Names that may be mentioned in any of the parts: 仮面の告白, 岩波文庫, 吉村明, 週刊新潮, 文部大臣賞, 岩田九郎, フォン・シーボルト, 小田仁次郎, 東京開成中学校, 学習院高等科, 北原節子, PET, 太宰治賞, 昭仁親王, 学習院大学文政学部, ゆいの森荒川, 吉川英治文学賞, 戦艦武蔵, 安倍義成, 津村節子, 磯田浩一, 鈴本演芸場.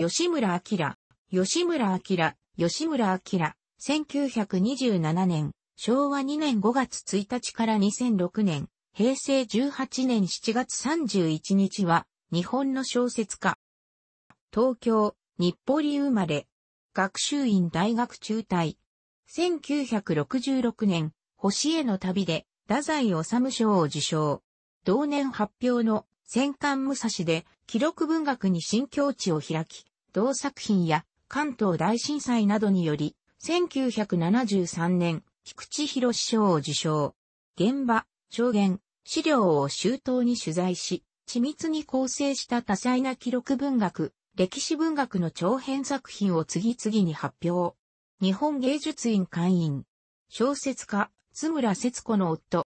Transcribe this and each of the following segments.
吉村明、1927年、昭和2年5月1日から2006年、平成18年7月31日は、日本の小説家。東京、日暮里生まれ。学習院大学中退。1966年、星への旅で、太宰治賞を受賞。同年発表の、戦艦武蔵で、記録文学に新境地を開き、同作品や、関東大震災などにより、1973年、菊池寛賞を受賞。現場、証言、資料を周到に取材し、緻密に構成した多彩な記録文学、歴史文学の長編作品を次々に発表。日本芸術院会員。小説家、津村節子の夫。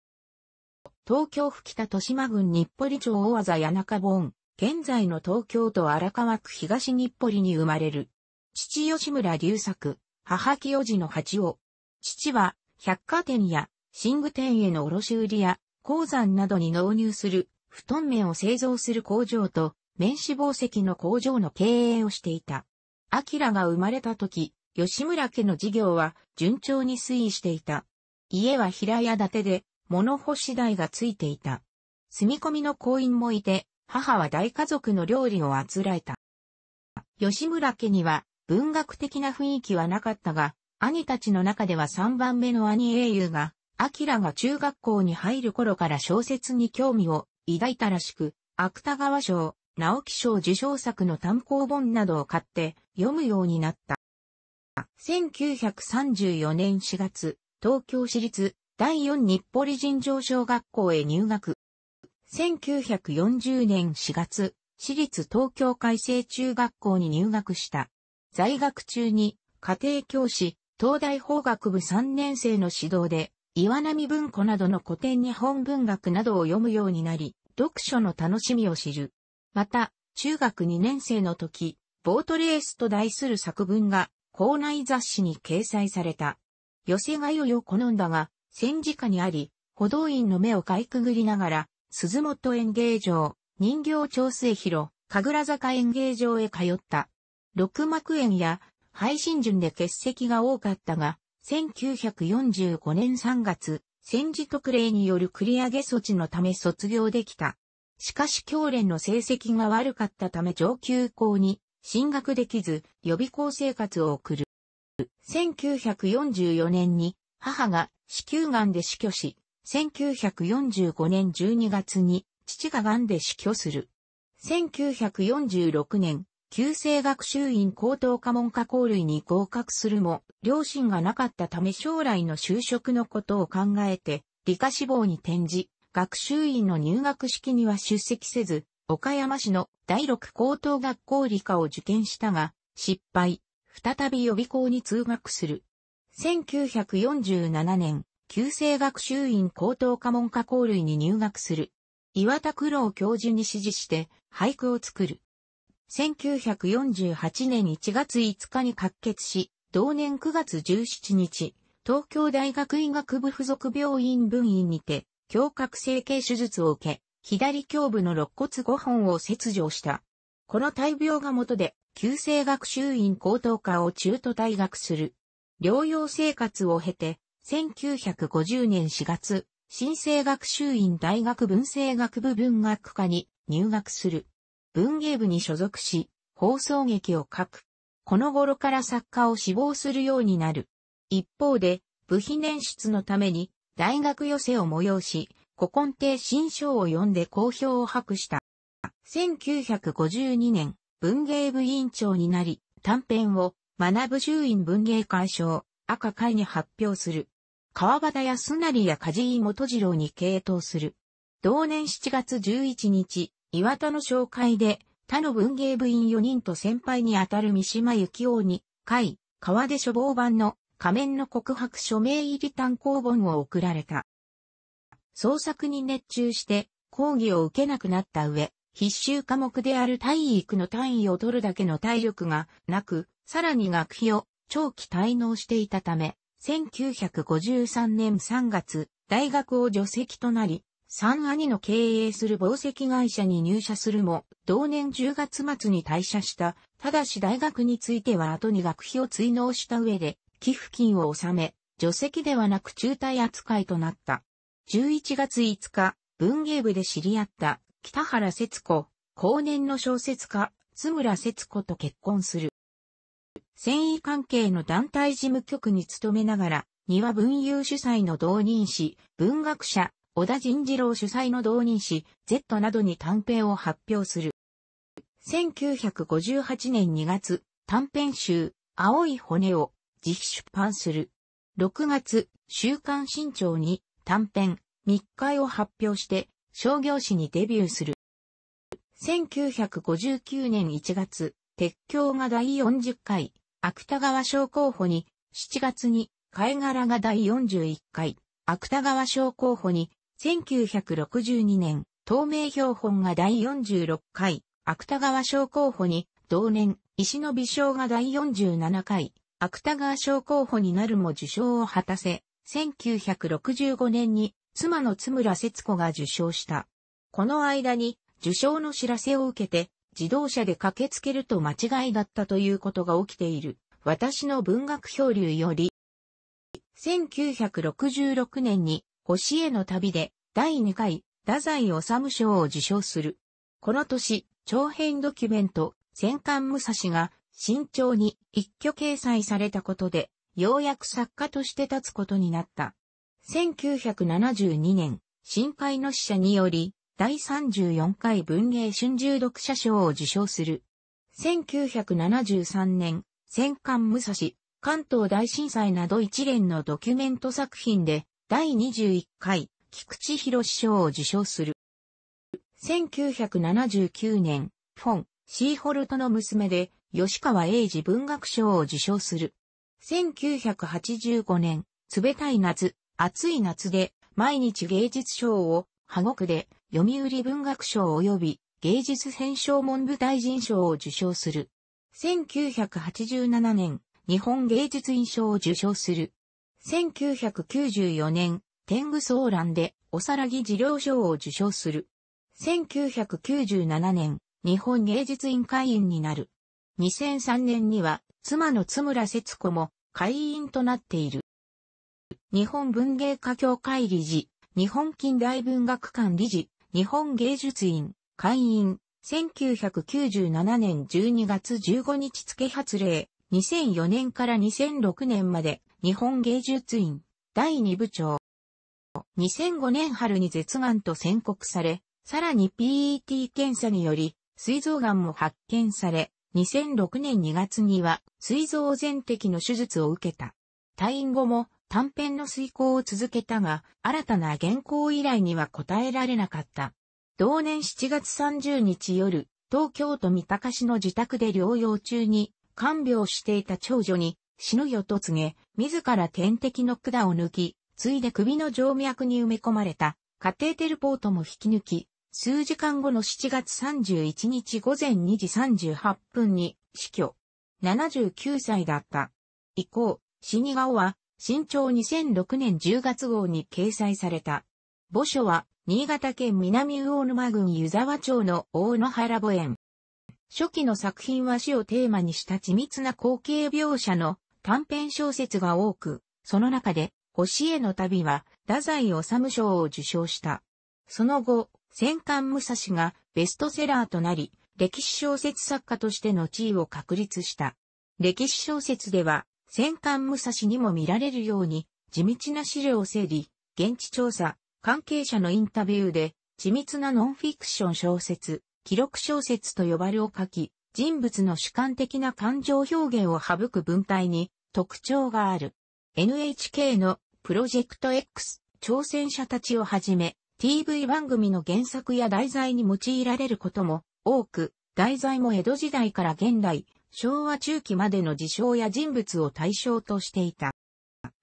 東京府北豊島郡日暮里町小字谷中本。現在の東京都荒川区東日暮里に生まれる。父吉村隆作、母清次の八男。父は、百貨店や、寝具店への卸売や、鉱山などに納入する、布団綿を製造する工場と、綿糸紡績の工場の経営をしていた。明が生まれた時、吉村家の事業は順調に推移していた。家は平屋建てで、物干し台がついていた。住み込みの工員もいて、母は大家族の料理をあつらえた。吉村家には文学的な雰囲気はなかったが、兄たちの中では3番目の兄英雄が、明が中学校に入る頃から小説に興味を抱いたらしく、芥川賞、直木賞受賞作の単行本などを買って読むようになった。1934年4月、東京市立第4日暮里尋常小学校へ入学。1940年4月、私立東京開成中学校に入学した。在学中に家庭教師、東大法学部3年生の指導で、岩波文庫などの古典日本文学などを読むようになり、読書の楽しみを知る。また、中学2年生の時、ボートレースと題する作文が校内雑誌に掲載された。寄せがよいを好んだが、戦時下にあり、補導員の目をかいくぐりながら、鈴本演芸場、人形町末広、神楽坂演芸場へ通った。六幕演や配信順で欠席が多かったが、1945年3月、戦時特例による繰り上げ措置のため卒業できた。しかし教練の成績が悪かったため上級校に進学できず予備校生活を送る。1944年に母が子宮癌で死去し、1945年12月に父が癌で死去する。1946年、旧制学習院高等科文科校類に合格するも、両親がなかったため将来の就職のことを考えて、理科志望に転じ、学習院の入学式には出席せず、岡山市の第六高等学校理科を受験したが、失敗、再び予備校に通学する。1947年、旧制学習院高等科文科校類に入学する。岩田九郎教授に指示して、俳句を作る。1948年1月5日に喀血し、同年9月17日、東京大学医学部附属病院分院にて、胸郭整形手術を受け、左胸部の肋骨5本を切除した。この大病が元で、旧制学習院高等科を中途退学する。療養生活を経て、1950年4月、新制学習院大学文政学部文学科に入学する。文芸部に所属し、放送劇を書く。この頃から作家を志望するようになる。一方で、部費捻出のために、大学寄席を催し、古今亭新章を読んで好評を博した。1952年、文芸部委員長になり、短編を、学部衆院文芸会賞、赤会に発表する。川端康成や梶井基次郎に傾倒する。同年7月11日、岩田の紹介で、他の文芸部員4人と先輩にあたる三島由紀夫に、甲川で書房版の、仮面の告白署名入り単行本を送られた。創作に熱中して講義を受けなくなった上、必修科目である体育の単位を取るだけの体力がなく、さらに学費を長期滞納していたため、1953年3月、大学を除籍となり、三兄の経営する紡績会社に入社するも、同年10月末に退社したただし大学については後に学費を追納した上で、寄付金を納め、除籍ではなく中退扱いとなった。11月5日、文芸部で知り合った北原節子、後年の小説家、津村節子と結婚する。繊維関係の団体事務局に勤めながら、庭文友主催の同人誌、文学者、小田仁次郎主催の同人誌、Z などに短編を発表する。1958年2月、短編集、青い骨を自費出版する。6月、週刊新潮に短編、密会を発表して、商業誌にデビューする。1959年1月、鉄橋が第40回、芥川賞候補に、7月に、貝殻が第41回、芥川賞候補に、1962年、透明標本が第46回、芥川賞候補に、同年、石の微笑が第47回、芥川賞候補になるも受賞を果たせ、1965年に、妻の津村節子が受賞した。この間に、受賞の知らせを受けて、自動車で駆けつけると間違いだったということが起きている。私の文学漂流より、1966年に星への旅で第2回太宰治賞を受賞する。この年、長編ドキュメント、戦艦武蔵が新潮に一挙掲載されたことで、ようやく作家として立つことになった。1972年、深海の使者により、第34回文藝春秋読者賞を受賞する。1973年、戦艦武蔵、関東大震災など一連のドキュメント作品で、第21回、菊池寛賞を受賞する。1979年、フォン・シーホルトの娘で、吉川英治文学賞を受賞する。1985年、冷たい夏、暑い夏で、毎日芸術賞を、破国で、読売文学賞及び芸術編賞文部大臣賞を受賞する。1987年、日本芸術院賞を受賞する。1994年、天狗騒乱で、おさらぎ治療賞を受賞する。1997年、日本芸術院会員になる。2003年には、妻の津村節子も会員となっている。日本文芸家協会理事。日本近代文学館理事、日本芸術院、会員、1997年12月15日付発令、2004年から2006年まで、日本芸術院、第2部長。2005年春に舌がんと宣告され、さらに PET 検査により、膵臓がんも発見され、2006年2月には、膵臓全摘の手術を受けた。退院後も、短編の推敲を続けたが、新たな原稿依頼には応えられなかった。同年7月30日夜、東京都三鷹市の自宅で療養中に、看病していた長女に、死ぬよと告げ、自ら点滴の管を抜き、ついで首の静脈に埋め込まれた、カテーテルポートも引き抜き、数時間後の7月31日午前2時38分に死去。79歳だった。以降、死に顔は、新潮2006年10月号に掲載された。墓所は、新潟県南魚沼郡湯沢町の大野原墓園。初期の作品は死をテーマにした緻密な光景描写の短編小説が多く、その中で、星への旅は、太宰治賞を受賞した。その後、戦艦武蔵がベストセラーとなり、歴史小説作家としての地位を確立した。歴史小説では、戦艦武蔵にも見られるように、地道な資料整理、現地調査、関係者のインタビューで、緻密なノンフィクション小説、記録小説と呼ばれを書き、人物の主観的な感情表現を省く文体に特徴がある。NHK のプロジェクト X、挑戦者たちをはじめ、TV 番組の原作や題材に用いられることも多く、題材も江戸時代から現代、昭和中期までの事象や人物を対象としていた。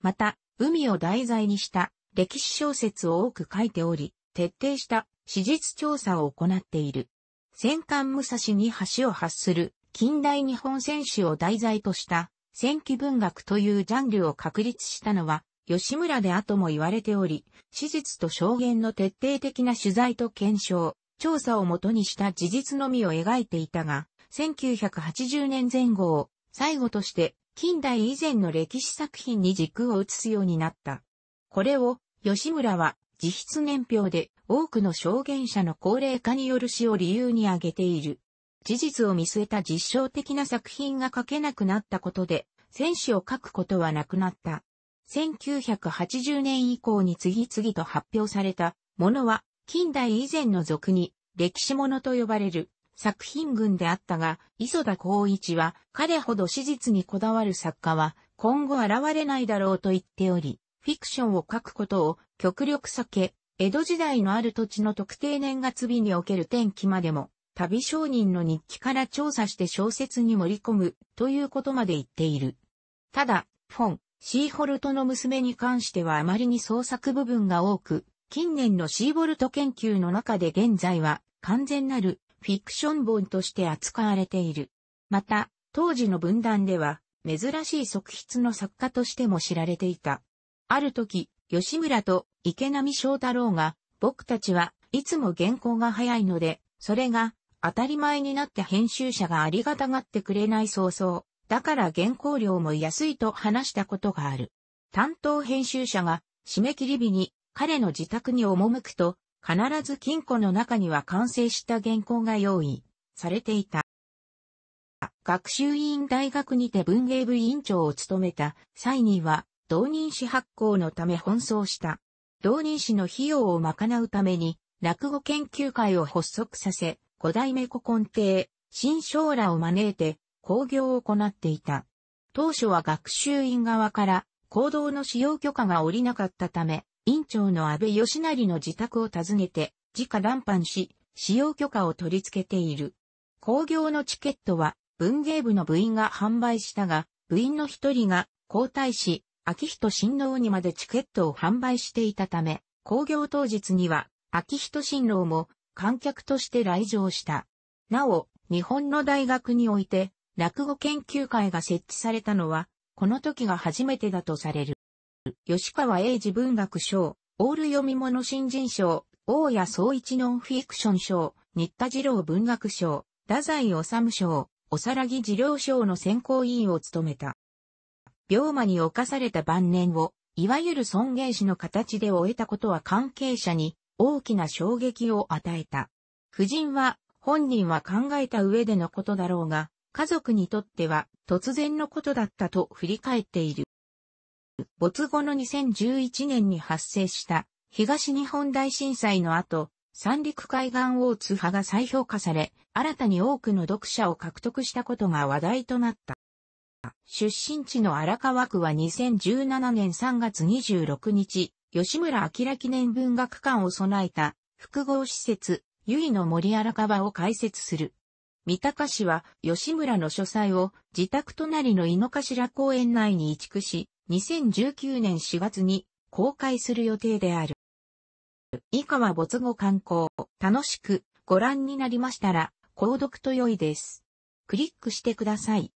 また、海を題材にした歴史小説を多く書いており、徹底した史実調査を行っている。戦艦武蔵に橋を発する近代日本戦史を題材とした戦記文学というジャンルを確立したのは吉村であとも言われており、史実と証言の徹底的な取材と検証、調査をもとにした事実のみを描いていたが、1980年前後を最後として近代以前の歴史作品に軸を移すようになった。これを吉村は自筆年表で多くの証言者の高齢化による死を理由に挙げている。事実を見据えた実証的な作品が書けなくなったことで、戦史を書くことはなくなった。1980年以降に次々と発表されたものは、近代以前の俗に歴史ものと呼ばれる作品群であったが、磯田浩一は彼ほど史実にこだわる作家は今後現れないだろうと言っており、フィクションを書くことを極力避け、江戸時代のある土地の特定年月日における天気までも、旅商人の日記から調査して小説に盛り込むということまで言っている。ただ、フォン・シーボルトの娘に関してはあまりに創作部分が多く、近年のシーボルト研究の中で現在は完全なるフィクション本として扱われている。また、当時の文壇では珍しい側筆の作家としても知られていた。ある時、吉村と池波正太郎が、僕たちはいつも原稿が早いので、それが当たり前になって編集者がありがたがってくれない早々。だから原稿料も安いと話したことがある。担当編集者が締め切り日に彼の自宅に赴くと必ず金庫の中には完成した原稿が用意されていた。学習院大学にて文芸部委員長を務めた際には同人誌発行のため奔走した。同人誌の費用を賄うために落語研究会を発足させ、五代目古今亭、志ん生らを招いて興行を行っていた。当初は学習院側から講堂の使用許可が下りなかったため、院長の安倍義成の自宅を訪ねて、直談判し、使用許可を取り付けている。興行のチケットは文芸部の部員が販売したが、部員の一人が交代し、昭仁親王にまでチケットを販売していたため、興行当日には昭仁親王も観客として来場した。なお、日本の大学において、落語研究会が設置されたのは、この時が初めてだとされる。吉川英治文学賞、オール読み物新人賞、大谷総一ノンフィクション賞、新田次郎文学賞、太宰治賞、おさらぎ治療賞の選考委員を務めた。病魔に侵された晩年を、いわゆる尊厳死の形で終えたことは関係者に大きな衝撃を与えた。夫人は、本人は考えた上でのことだろうが、家族にとっては突然のことだったと振り返っている。没後の2011年に発生した東日本大震災の後、三陸海岸大津波が再評価され、新たに多くの読者を獲得したことが話題となった。出身地の荒川区は2017年3月26日、吉村明記念文学館を備えた複合施設、ゆいの森荒川を開設する。三鷹市は吉村の書斎を自宅隣の井の頭公園内に移築し、2019年4月に公開する予定である。以下は没後刊行、楽しくご覧になりましたら、購読と良いです。クリックしてください。